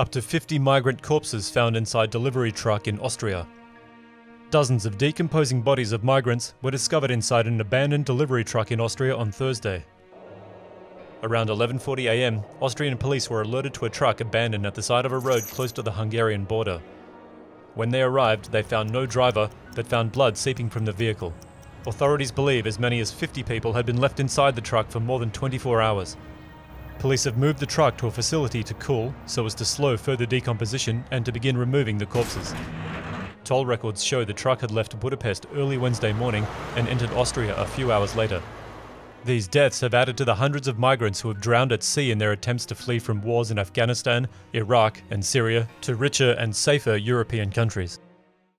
Up to 50 migrant corpses found inside delivery truck in Austria. Dozens of decomposing bodies of migrants were discovered inside an abandoned delivery truck in Austria on Thursday. Around 11:40 a.m, Austrian police were alerted to a truck abandoned at the side of a road close to the Hungarian border. When they arrived, they found no driver, but found blood seeping from the vehicle. Authorities believe as many as 50 people had been left inside the truck for more than 24 hours. Police have moved the truck to a facility to cool, so as to slow further decomposition and to begin removing the corpses. Toll records show the truck had left Budapest early Wednesday morning and entered Austria a few hours later. These deaths have added to the hundreds of migrants who have drowned at sea in their attempts to flee from wars in Afghanistan, Iraq, and Syria to richer and safer European countries.